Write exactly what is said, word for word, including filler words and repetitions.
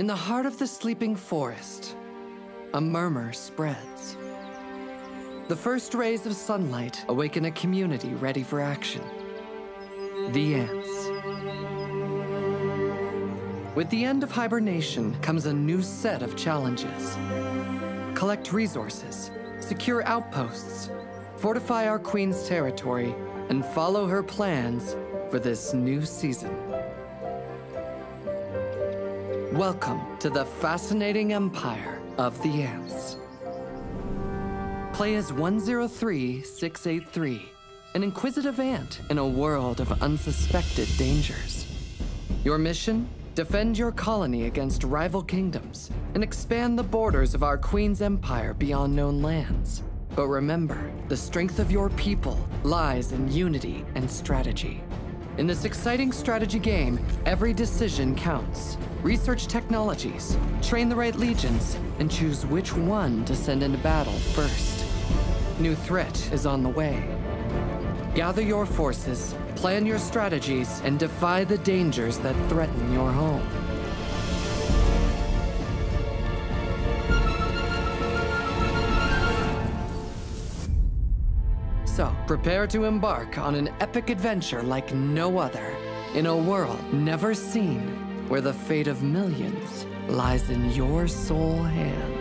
In the heart of the sleeping forest, a murmur spreads. The first rays of sunlight awaken a community ready for action. The ants. With the end of hibernation comes a new set of challenges. Collect resources, secure outposts, fortify our queen's territory, and follow her plans for this new season. Welcome to the fascinating Empire of the Ants. Play as one zero three six eight three, an inquisitive ant in a world of unsuspected dangers. Your mission? Defend your colony against rival kingdoms and expand the borders of our queen's empire beyond known lands. But remember, the strength of your people lies in unity and strategy. In this exciting strategy game, every decision counts. Research technologies, train the right legions, and choose which one to send into battle first. New threat is on the way. Gather your forces, plan your strategies, and defy the dangers that threaten your home. So, prepare to embark on an epic adventure like no other, in a world never seen, where the fate of millions lies in your sole hand.